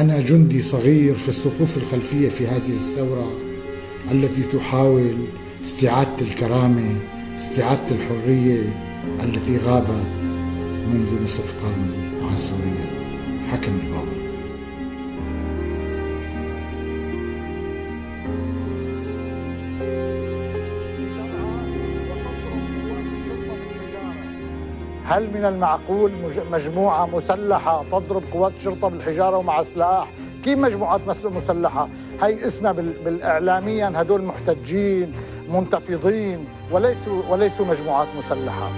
أنا جندي صغير في الصفوف الخلفية في هذه الثورة التي تحاول استعادة الكرامة، استعادة الحرية التي غابت منذ نصف قرن عن سوريا. حكم البابا. هل من المعقول مجموعة مسلحة تضرب قوات الشرطة بالحجارة ومع سلاح؟ كيف مجموعات مسلحة؟ هي اسمها بالإعلاميا هدول محتجين منتفضين وليسوا مجموعات مسلحة.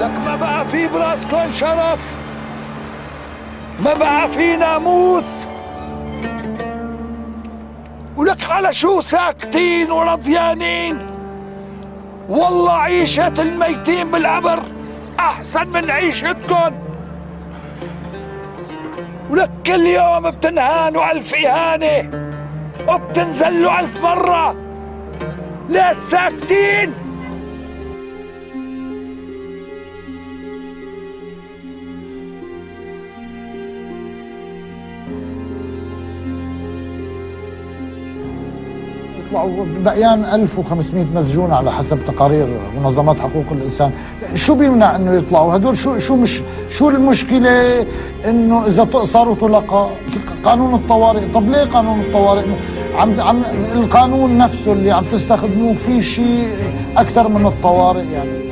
لك ما بقى في براسكم شرف، ما بقى في ناموس، ولك على شو ساكتين ورضيانين؟ والله عيشة الميتين بالقبر أحسن من عيشتكم، ولك كل يوم بتنهانوا 1000 إهانة وبتنزلوا 1000 مرة. ليش ساكتين؟ طلعوا بقيان 1500 مسجون على حسب تقارير منظمات حقوق الانسان، شو بيمنع انه يطلعوا؟ هدول شو المشكله انه اذا صاروا طلقاء؟ قانون الطوارئ، طب ليه قانون الطوارئ؟ القانون نفسه اللي عم تستخدموه في شيء اكثر من الطوارئ يعني.